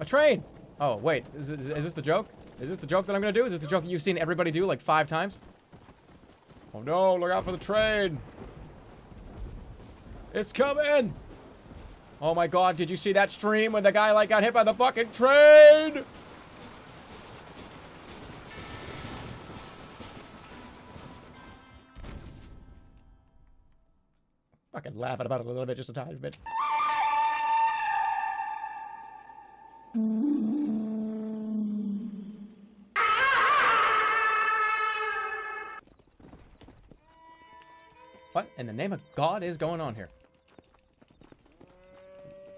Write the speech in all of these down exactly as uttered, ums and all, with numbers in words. A train! Oh, wait. Is, is, is this the joke? Is this the joke that I'm gonna do? Is this the joke that you've seen everybody do like five times? Oh no, look out for the train! It's coming! Oh my god, did you see that stream when the guy like got hit by the fucking train? Fucking laughing about it a little bit, just a tiny bit. What in the name of God is going on here?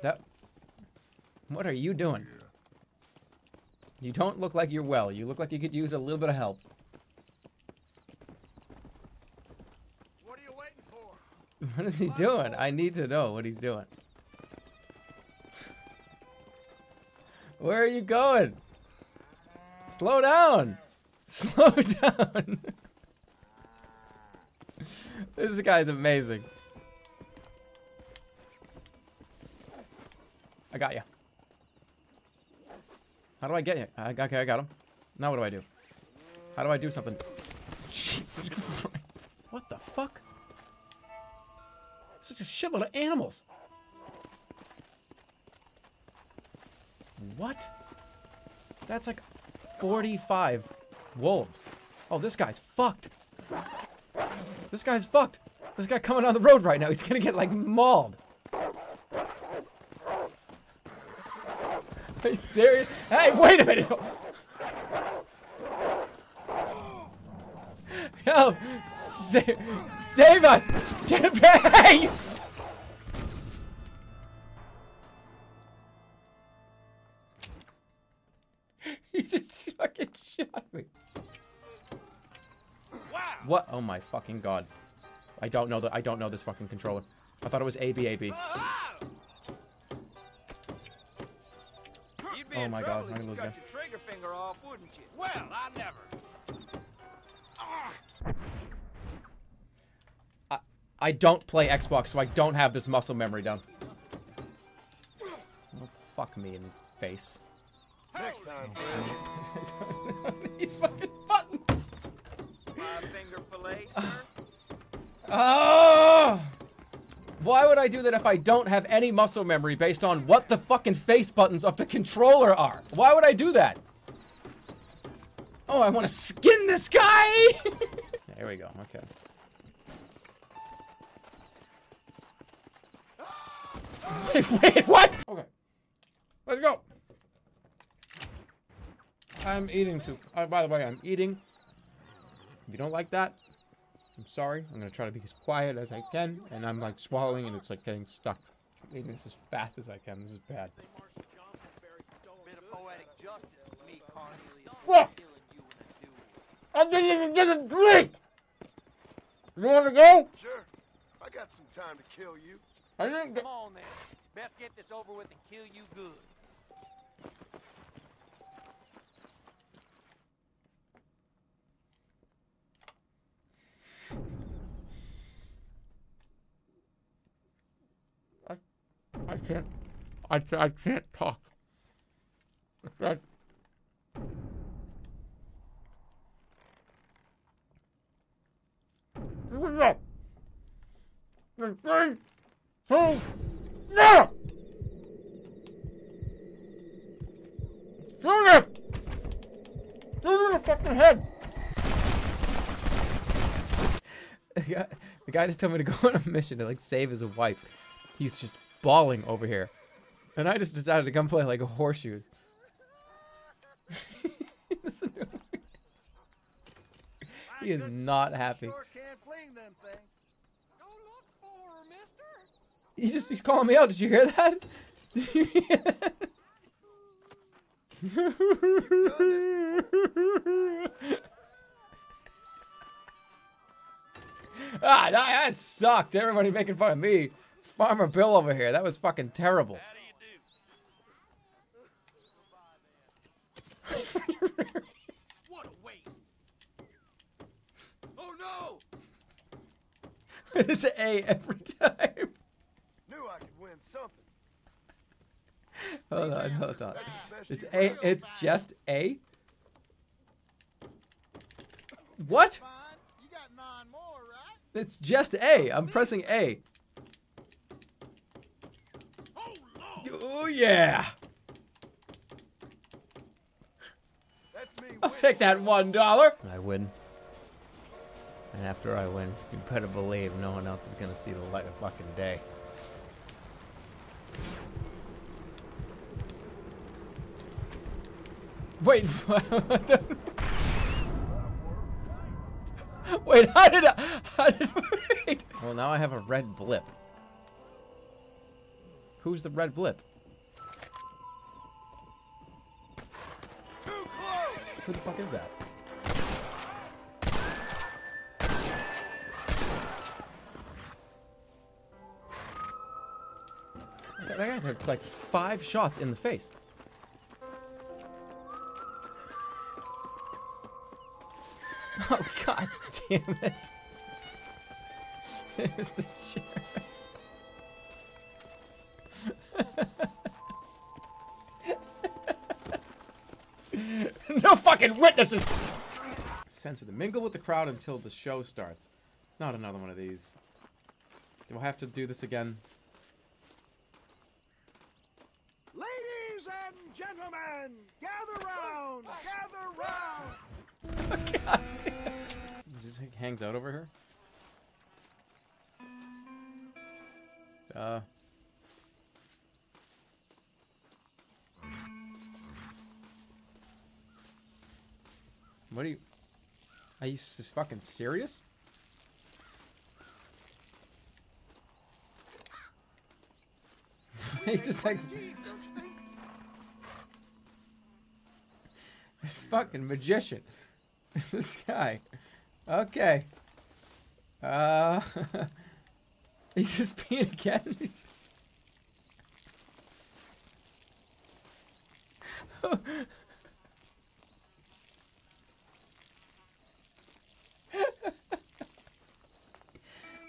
That... What are you doing? You don't look like you're well. You look like you could use a little bit of help. What are you waiting for? What is he doing? I need to know what he's doing. Where are you going? Slow down! Slow down! This guy's amazing. I got you. How do I get you? I, okay, I got him. Now what do I do? How do I do something? Jesus Christ. What the fuck? Such a shitload of animals. What? That's like forty-five wolves. Oh, this guy's fucked. This guy's fucked. This guy coming on the road right now. He's gonna get, like, mauled. Are you serious? Hey, wait a minute! Help! Sa save us! Get back! Hey! He just fucking shot me. What? Oh my fucking god. I don't know that. I don't know this fucking controller. I thought it was A B A B. Oh my god, I'm gonna lose that. Well, I never. I, I don't play Xbox, so I don't have this muscle memory done. Oh, fuck me in the face. Next time, these fucking buttons. Five-finger fillet, sir. Oh! Why would I do that if I don't have any muscle memory based on what the fucking face buttons of the controller are? Why would I do that? Oh, I want to skin this guy! There we go, okay. Wait, wait, what? Okay. Let's go. I'm eating too. Oh, by the way, I'm eating. If you don't like that, I'm sorry. I'm gonna try to be as quiet as I can, and I'm like swallowing, and it's like getting stuck. I'm eating this as fast as I can. This is bad. Fuck! I didn't even get a drink. You want to go? Sure. I got some time to kill you. I didn't. Come on, man. Best get this over with and kill you good. I can't, I, I can't talk. I, I, three, two, now! Do this! Do it in the fucking head! The guy, the guy just told me to go on a mission to like save his wife. He's just bawling over here, and I just decided to come play like a horseshoes. He is not happy. He just he's calling me out. Did you hear that? Did you hear that? Ah, that sucked. Everybody making fun of me. Farmer Bill over here. That was fucking terrible. How do you do? What a waste. Oh no! It's an A every time. Knew I could win something. Hold on, hold on. It's A. It's just A. What? It's just A. I'm pressing A. Oh yeah. I'll take that one dollar. I win. And after I win, you better believe no one else is gonna see the light of fucking day. Wait, wait, how did I, how did wait? Well, now I have a red blip. Who's the red blip? Who the fuck is that? That guy took like five shots in the face. Oh, god damn it. There's the sheriff. No fucking witnesses! Censor them. Mingle with the crowd until the show starts. Not another one of these. Do I have to do this again? Ladies and gentlemen, gather round! Gather round! Oh, god damn. He just hangs out over her. Uh. What are you? Are you fucking serious? He's just like. This fucking magician. This guy. Okay. Uh, he's just being again.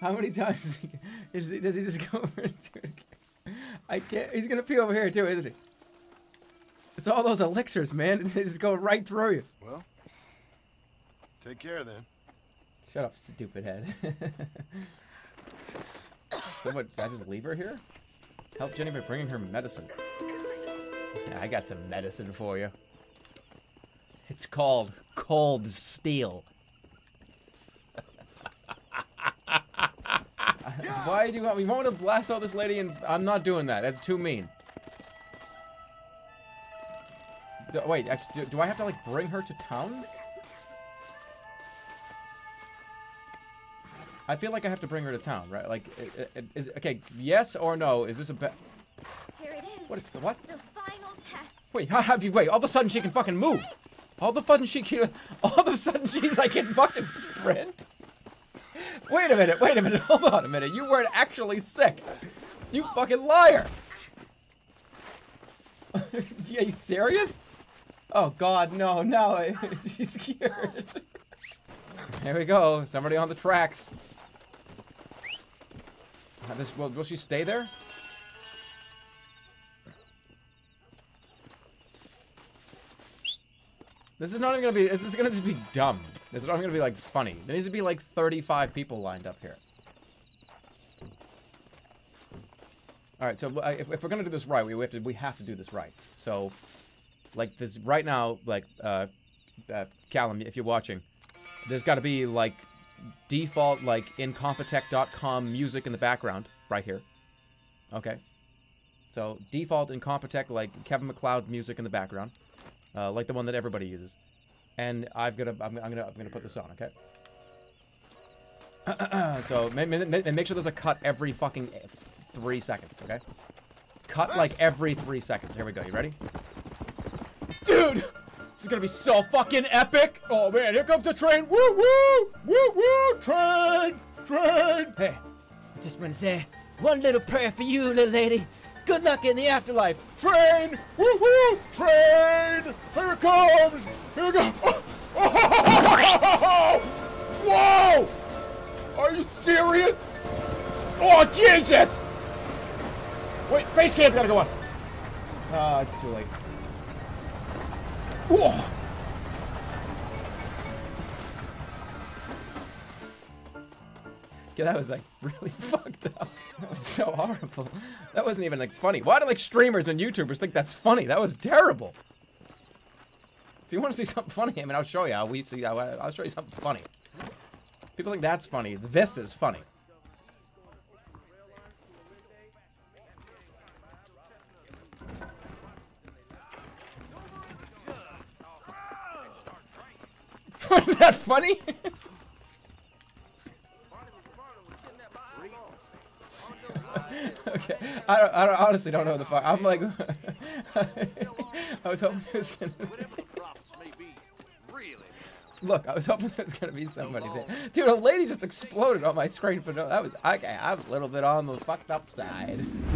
How many times does he, is he, does he just go over and do it again? I can't. He's gonna pee over here too, isn't he? It's all those elixirs, man. They just go right through you. Well. Take care, then. Shut up, stupid head. So what, did I just leave her here? Help Jenny by bringing her medicine. Yeah, I got some medicine for you. It's called cold steel. Yeah. Why do you want, we want to blast out this lady and I'm not doing that. That's too mean. Do, wait, do, do I have to, like, bring her to town? I feel like I have to bring her to town, right? Like, it, it, is okay? Yes or no? Is this a bet? Here it is. What is what? The final test. Wait, how have you? Wait, all of a sudden she can fucking move. All of a sudden she can. All of a sudden she's like can fucking sprint. Wait a minute. Wait a minute. Hold on a minute. You weren't actually sick. You fucking liar. Are you serious? Oh God, no, no. She's cured. There we go. Somebody on the tracks. Uh, this, will, will she stay there? This is not even gonna be. This is gonna just be dumb. This is not even gonna be like funny. There needs to be like thirty-five people lined up here. All right. So uh, if, if we're gonna do this right, we have to. We have to do this right. So, like this right now, like uh, uh, Callum, if you're watching. There's got to be, like, default, like, incompetech dot com music in the background, right here. Okay. So, default Incompetech, like, Kevin MacLeod music in the background. Uh, like the one that everybody uses. And I've got to, I'm, I'm going to, I'm going to put this on, okay? So, ma ma ma make sure there's a cut every fucking three seconds, okay? Cut, like, every three seconds. Here we go. You ready? Dude! This is gonna be so fucking epic! Oh man, here comes the train! Woo woo! Woo woo! Train! Train! Hey, I just wanna say one little prayer for you, little lady. Good luck in the afterlife! Train! Woo woo! Train! Here it comes! Here we go! Oh. Oh. Whoa! Are you serious? Oh Jesus! Wait, face cam gotta go on! Ah, uh, it's too late. Ooh. Yeah, that was like really fucked up. That was so horrible. That wasn't even like funny. Why do like streamers and YouTubers think that's funny? That was terrible. If you want to see something funny, I mean, I'll show you. I'll, we see, I'll, I'll show you something funny. People think that's funny. This is funny. Is that funny? Okay, I, don't, I don't, honestly don't know what the fuck. I'm like, I was hoping there was gonna be... Look, I was hoping there was gonna be somebody there. Dude, a lady just exploded on my screen for no. That was okay. I'm a little bit on the fucked up side.